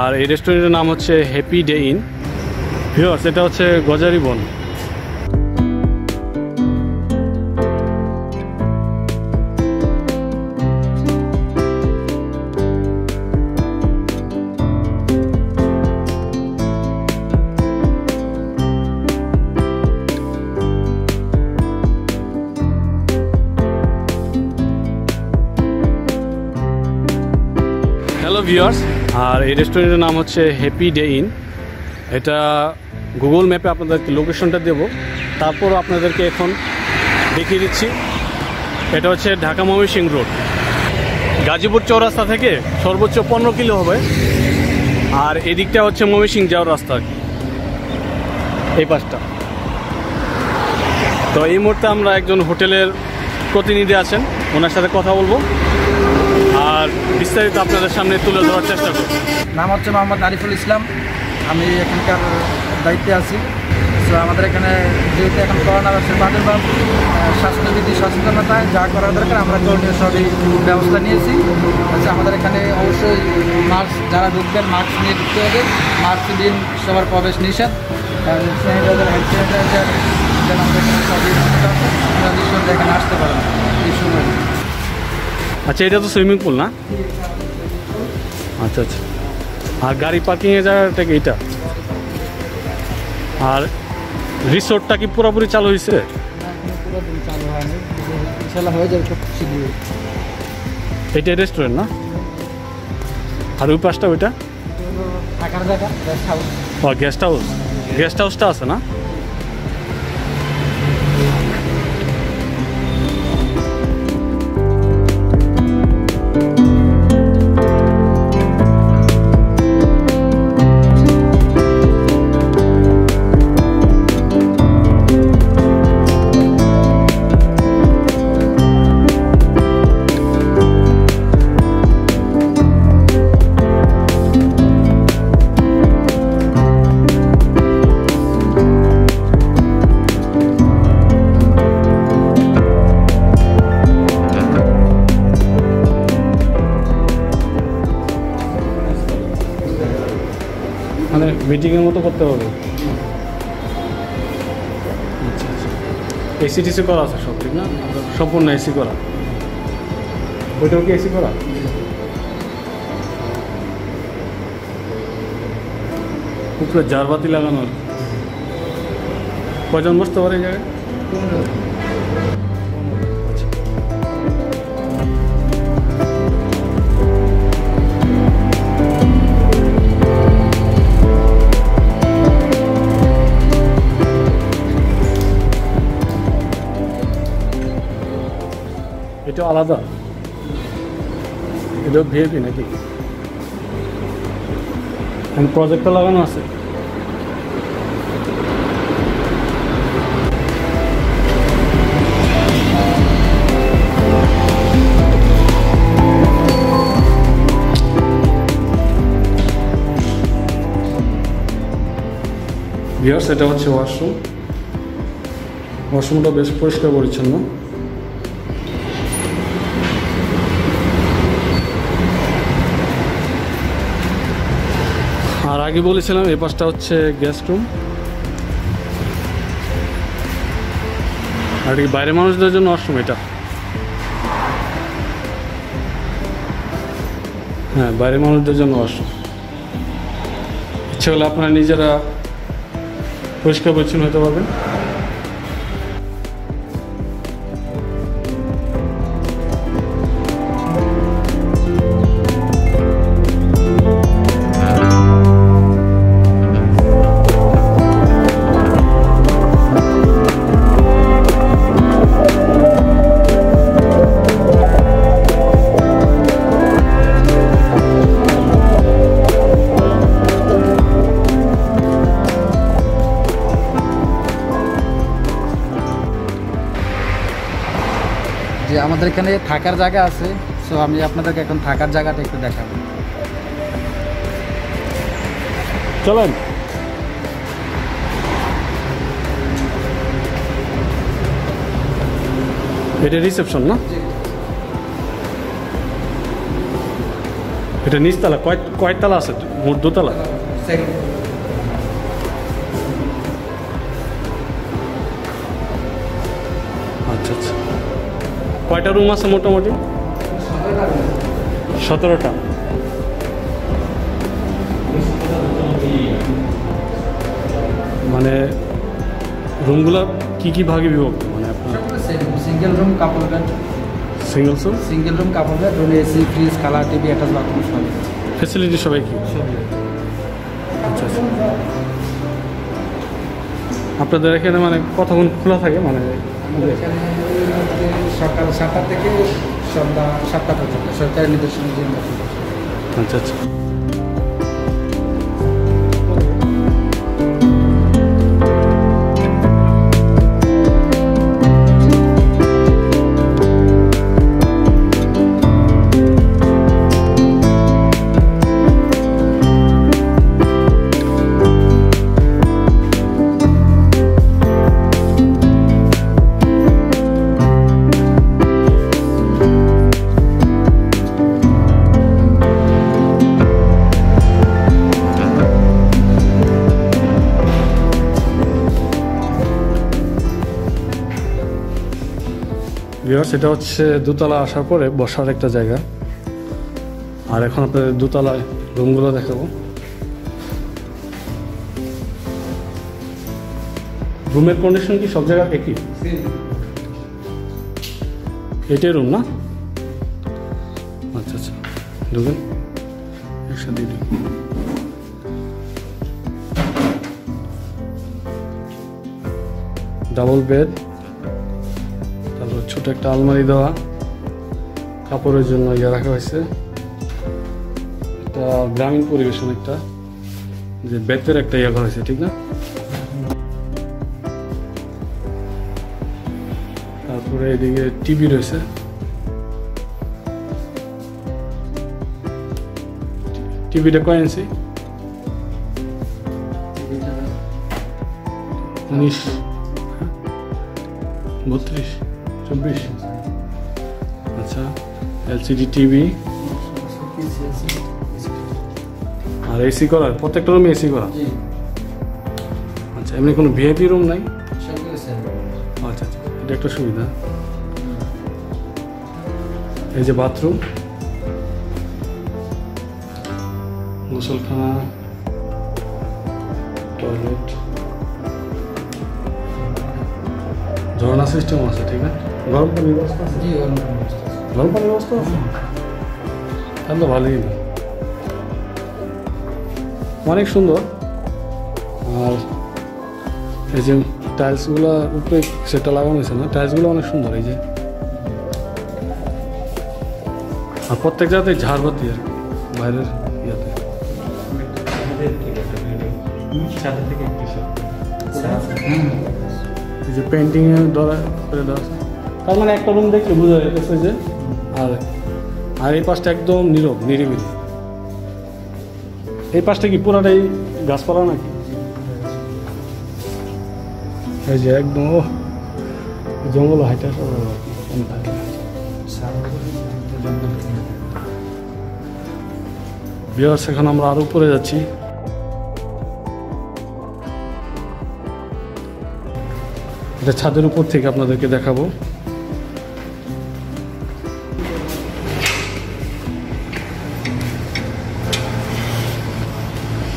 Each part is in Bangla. আর এই রেস্টুরেন্টের নাম হচ্ছে হ্যাপি ডে ইন। ভিউয়ার্স, এটা হচ্ছে গজারি বন। হ্যালো ভিউয়ার্স, আর এই রেস্টুরেন্টের নাম হচ্ছে হ্যাপি ডে ইন। এটা গুগল ম্যাপে আপনাদেরকে লোকেশনটা দেব, তারপর আপনাদেরকে এখন দেখিয়ে দিচ্ছি। এটা হচ্ছে ঢাকা ময়মনসিংহ রোড, গাজীপুর চৌরাস্তা থেকে সর্বোচ্চ 15 কিলো হবে। আর এদিকটা হচ্ছে ময়মনসিংহ যাওয়ার রাস্তা, এই পাশটা। তো এই মুহূর্তে আমরা একজন হোটেলের প্রতিনিধি আছেন, ওনার সাথে কথা বলবো আর বিস্তারিত আপনাদের সামনে তুলে ধরার চেষ্টা করব। নাম হচ্ছে মোহাম্মদ আরিফুল ইসলাম, আমি এখানকার দায়িত্বে আছি। তো আমাদের এখানে যেহেতু এখন করোনা ভাইরাসের প্রাদুর্ভাব, স্বাস্থ্যবিধি সচেতনতায় যা করা দরকার আমরা করণীয় সবই ব্যবস্থা নিয়েছি। আচ্ছা, আমাদের এখানে অবশ্যই মাস্ক, যারা ঢুকবেন মাস্ক নিয়ে ঢুকতে হবে। মাস্ক দিন, সবার প্রবেশ নিষেধ, স্যানিটাইজার, হ্যান্ড স্যানিটাইজার যেন আমাদের সবই নিঃসন্দেহে এখানে আসতে পারেন। আচ্ছা, এটা তো সুইমিং পুল না? আচ্ছা আচ্ছা। আর গাড়ি পার্কিংয়ের জায়গাটা কি এটা? আর রিসোর্টটা কি পুরোপুরি চালু হয়েছে? এটা রেস্টুরেন্ট না? আর ওই পাশটা ওইটা গেস্ট হাউস। গেস্ট হাউসটা আছে না? মানে মিটিংয়ের মতো করতে হবে। আচ্ছা আচ্ছা। এসি টিসি করা আছে সব, ঠিক না? সম্পূর্ণ এসি করা। ওইটাও কি এসি করা? উপরে জারবাতি লাগানোর। কজন বসতে পারে এই জায়গায়? এটা আলাদা, এটা ভিআইপি নাকি? প্রজেক্টটা লাগানো আছে। ভিউয়ার্স, এটা হচ্ছে ওয়াশরুম। ওয়াশরুমটা বেশ পরিষ্কার পরিচ্ছন্ন। আর আগে বলেছিলাম এই পাশটা হচ্ছে গেস্ট রুম। আর বাইরে মানুষদের জন্য ওয়াশরুম এটা। হ্যাঁ, বাইরে মানুষদের জন্য ওয়াশরুম। ইচ্ছে হলে আপনারা নিজেরা পরিষ্কার পরিচ্ছন্ন হতে পারবেন। আমাদের এখানে থাকার জায়গা আছে, সো আমি আপনাদেরকে এখন থাকার জায়গাটা একটু দেখাবো, চলেন। এটা রিসেপশন না? Pitä niistä tällä, kai tällaiset, mutta tällä. আচ্ছা আচ্ছা কয়টা রুম আছে মোটামুটি 17টা মানে রুমগুলো কি কি ভাগে বিভক্ত মানে আপনারা single room couple bed single room couple bed রুমে এসি ফ্রিজ কালা টিভি অ্যাটাচ বাথরুম সব ফ্যাসিলিটি সবাই কি আচ্ছা আপনাদের এখানে মানে কতক্ষণ খোলা থাকে মানে সকাল 7টা থেকে সন্ধ্যা 7টা পর্যন্ত সরকারি নির্দেশনা আচ্ছা আচ্ছা সেটা হচ্ছে দোতলা আসার পরে বসার একটা জায়গা আর এখন আপনাদের দোতলায় রুমগুলো দেখাবো রুমের কন্ডিশন কি সব জায়গা একই এটাই রুম না আচ্ছা আচ্ছা দেখুন একসাথে ডাবল বেড ছোট একটা আলমারি দেওয়া কাপড়ের জন্য ইয়া রাখা হয়েছে এটা গ্রামীণ পরিবেশ একটা যে বেতের একটা ইয়া করা হয়েছে ঠিক না তারপরে এদিকে টিভি রয়েছে টিভিটা কয় ইঞ্চি 19 32 24 আচ্ছা এলসিডি টিভি আর এসি করা প্রত্যেকটা রুমে এসি করা জি আচ্ছা এমনি কোনো ভিআইপি রুম নাই সবগুলো স্যার আচ্ছা আচ্ছা এটা একটা সুবিধা এই যে বাথরুম গোসলখানা টয়লেট ঝর্ণা সিস্টেম আছে ঠিক আছে গরম পানির ব্যবস্থা আছে জি গরম পানির ব্যবস্থা আছে তাহলে ভালোই অনেক সুন্দর আর এই যে টাইলসগুলো উপরে সেটা লাগানো হয়েছে না টাইলসগুলো অনেক সুন্দর এই যে আর প্রত্যেক জায়গাতে ঝাড়বাতি আর বাইরের ইয়াতে এই যে পেন্টিংয়ের দ্বারা করে দেওয়া আছে তার মানে একটা রুম দেখলে বোঝা যাচ্ছে যে আর এই পাশটা একদম নীরব নিরিবিলি এই পাশটা কি পুরাটাই গাছপালা নাকি এই যে একদম জঙ্গল হাইটা সব বিয়ার্স এখন আমরা আরও উপরে যাচ্ছি এটা ছাদের উপর থেকে আপনাদেরকে দেখাবো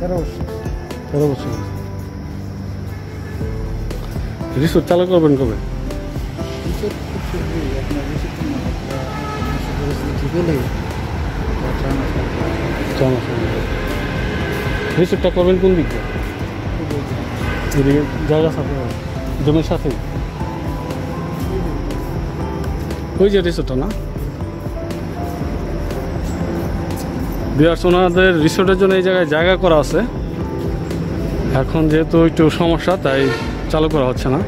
13 বছর রিসোর্ট চালু করবেন কবে রিসোর্টটা করবেন কোন দিকে জায়গা সাথে জমির সাথে ওই যে রিসোর্টটা না বিয়ার্স ওনাদের রিসোর্টের জন্য এই জায়গায় জায়গা করা আছে, এখন যেহেতু একটু সমস্যা তাই চালু করা হচ্ছে না,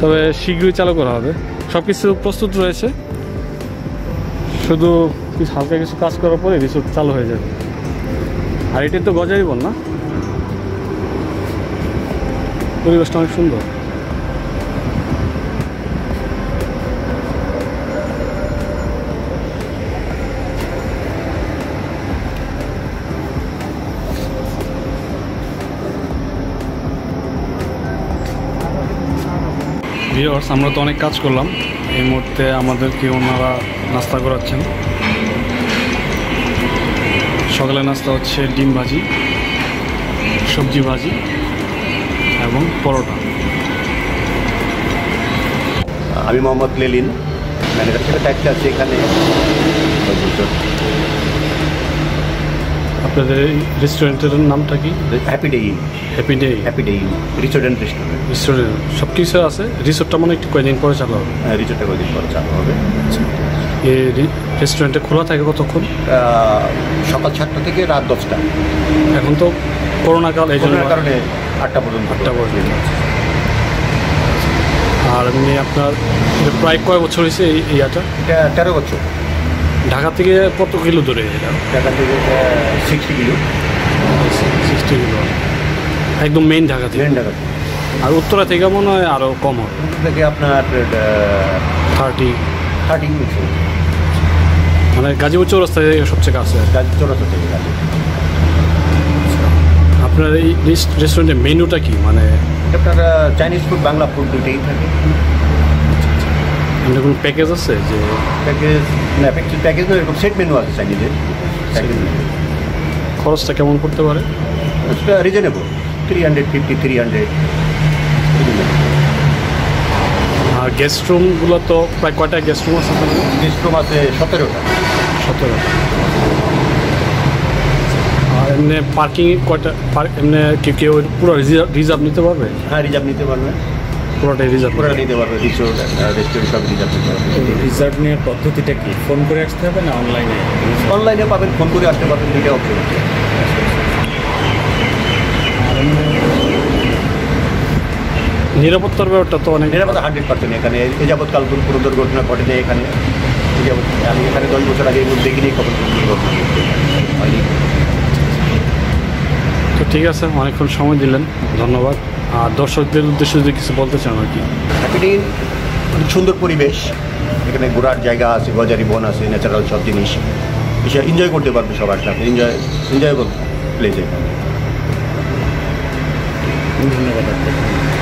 তবে শীঘ্রই চালু করা হবে। সব কিছু প্রস্তুত রয়েছে, শুধু হালকা কিছু কাজ করার পরে রিসোর্ট চালু হয়ে যাবে। আর এটাই তো গজাই বল না, পরিবেশটা অনেক সুন্দর। ভিউয়ার্স আমরা তো অনেক কাজ করলাম, এই মুহূর্তে আমাদেরকে ওনারা নাস্তা করাচ্ছেন। সকালে নাস্তা হচ্ছে ডিম ভাজি, সবজি ভাজি এবং পরোটা। আমি মোহাম্মদ লেলিন, ম্যানেজার হিসেবে দায়িত্বে আছি এখানে। আপনাদের রেস্টুরেন্টের নামটা কি? Happy day in. Happy day, happy day in resort. Restaurant সব কিছু আছে, রিসোর্টটা মানে একটু কয়েকদিন পরে চালু হবে। হ্যাঁ, রিসোর্টটা কয়েকদিন পরে চালু হবে। এই রেস্টুরেন্টে খোলা থাকে কতক্ষণ? সকাল 7টা থেকে রাত 10টা। এখন তো করোনাকাল, এই জন্য 8টা পর্যন্ত। 8টা পর্যন্ত। আর এমনি আপনার প্রায় কয় বছর হয়েছে এই ইয়াটা? 13 বছর। ঢাকা থেকে কত কিলো দূরে? ঢাকা থেকে 60 কিলো। 60 কিলো একদম মেইন ঢাকা থেকে? মেইন ঢাকা। আর উত্তরা থেকে মনে হয় আরও কম হবে, থেকে আপনার 30। মানে গাজীপুর চৌরাস্তা থেকে সবচেয়ে কাছে? গাজীপুর চৌরাস্তা থেকে কাছে। আপনার এই রেস্টুরেন্টের মেনুটা কি? মানে আপনার চাইনিজ ফুড, বাংলা ফুড দুটোই থাকে। এমনি কোনো প্যাকেজ আছে? যে প্যাকেজ না, প্যাকেজ না, এরকম সেট মেনু আছে চাইনিজের। খরচটা কেমন করতে পারে? রিজনেবল, 350-300। আর গেস্ট রুমগুলো তো প্রায় কয়টা গেস্ট রুম আছে? গেস্ট রুম আছে 17টা। 17টা। আর এমনি পার্কিং কয়টা? এমনি কি কেউ পুরো রিজার্ভ নিতে পারবে? হ্যাঁ, রিজার্ভ নিতে পারবে, পুরোটাই রিজার্ভ নিতে পারবে। রিসোর্ট রেস্টুরেন্ট সব রিজার্ভ নিতে পারবে। রিজার্ভ নেওয়ার পদ্ধতিটা কি? ফোন করে আসতে হবে না অনলাইনে? অনলাইনে পাবেন, ফোন করে আসতে পারবেন, দুইটা অপশন আছে। নিরাপত্তার ব্যাপারটা তো অনেক? নিরাপত্তা 100% এখানে। এ যাবৎকাল কোনো দুর্ঘটনা ঘটেনি এখানে। আমি এখানে 10 বছর আগে দেখিনি কখন দুর্ঘটনা। তো ঠিক আছে, অনেকক্ষণ সময় দিলেন, ধন্যবাদ। আর দর্শকদের উদ্দেশ্যে যদি কিছু বলতে চান আর কি? হ্যাপি ডে সুন্দর পরিবেশ, এখানে ঘোরার জায়গা আছে, গজারি বন আছে, ন্যাচারাল সব জিনিস, বিশেষ এনজয় করতে পারবে সবার সাথে। এনজয়েবল প্লেস এখানে। ধন্যবাদ।